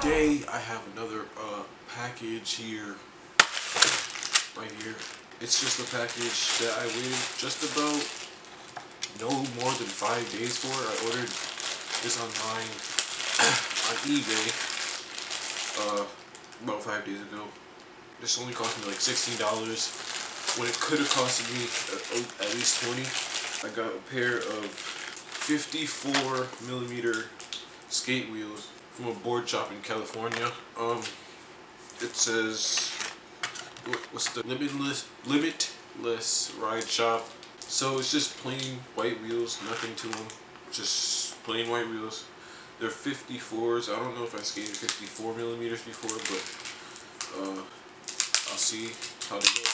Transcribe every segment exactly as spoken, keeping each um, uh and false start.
Today I have another uh, package here, right here. It's just a package that I waited just about no more than five days for. I ordered this online on eBay uh, about five days ago. This only cost me like sixteen dollars when it could have cost me at, at least twenty dollars. I got a pair of fifty-four millimeter skate wheels from a board shop in California. Um, it says, what, what's the limitless limitless ride shop? So it's just plain white wheels, nothing to them, just plain white wheels. They're fifty-fours. I don't know if I skated fifty-four millimeters before, but uh, I'll see how they go.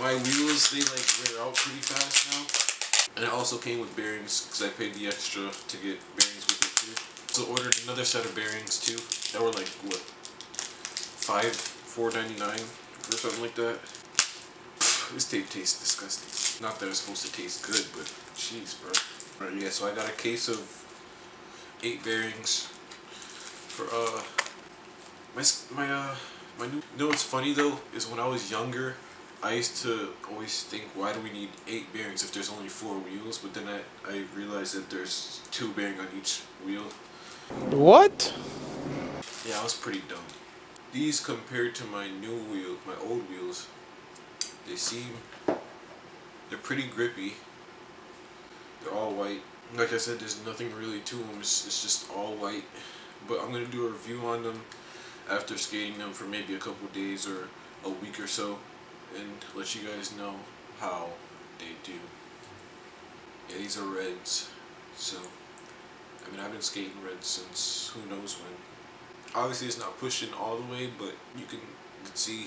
My wheels, they like wear out pretty fast now, and it also came with bearings because I paid the extra to get bearings with it too. So ordered another set of bearings too that were like what, five, four ninety-nine or something like that. This tape tastes disgusting. Not that it's supposed to taste good, but jeez, bro. Alright, yeah. So I got a case of eight bearings for uh my my uh my new. You know what's funny though is when I was younger, I used to always think, why do we need eight bearings if there's only four wheels? But then I, I realized that there's two bearings on each wheel. What? Yeah, I was pretty dumb. These, compared to my new wheel, my old wheels, they seem, they're pretty grippy. They're all white. Like I said, there's nothing really to them. It's, it's just all white. But I'm going to do a review on them after skating them for maybe a couple days or a week or so, and let you guys know how they do. Yeah, these are reds, so I mean, I've been skating reds since who knows when. Obviously it's not pushing all the way, but you can see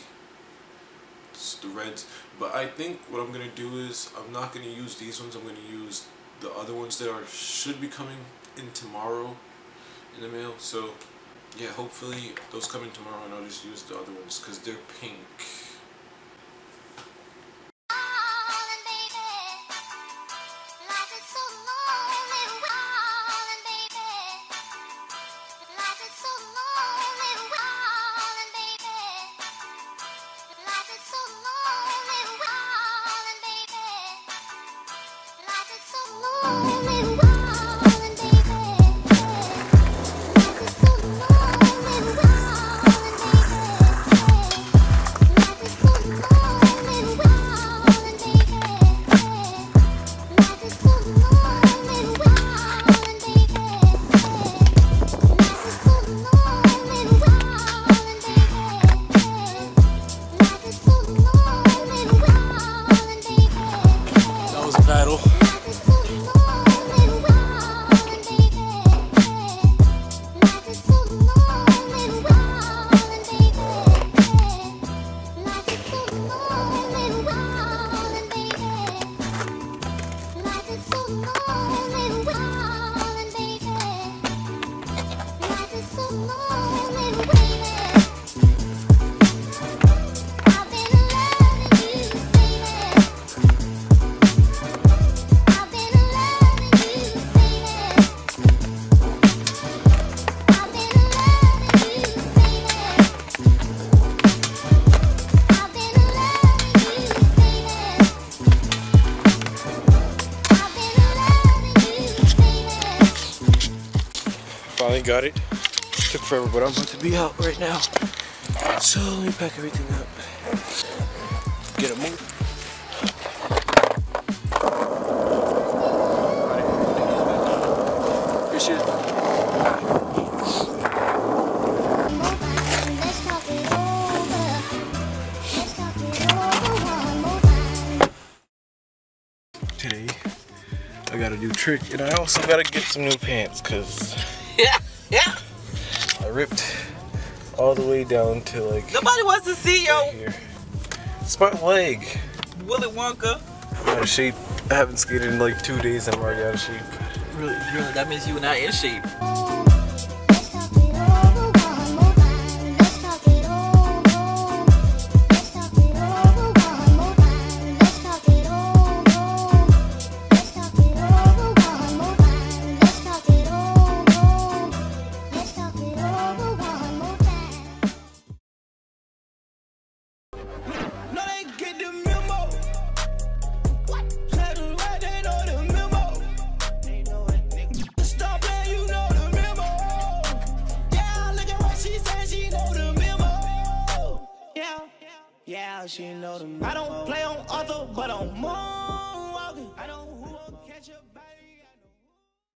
it's the reds. But I think what I'm gonna do is I'm not gonna use these ones. I'm gonna use the other ones that are should be coming in tomorrow in the mail. So yeah, hopefully those come in tomorrow and I'll just use the other ones because they're pink. Got it. Took forever, but I'm about to be out right now. So let me pack everything up. Get it moved. Appreciate it. Today, I got a new trick, and I also gotta get some new pants, cause yeah. Yeah. I ripped all the way down to like. Nobody wants to see right yo. Here. It's my leg. Willy Wonka. I'm out of shape. I haven't skated in like two days and I'm already out of shape. Really, really? That means you were not in shape. she know the. I don't play on other, but I'm more.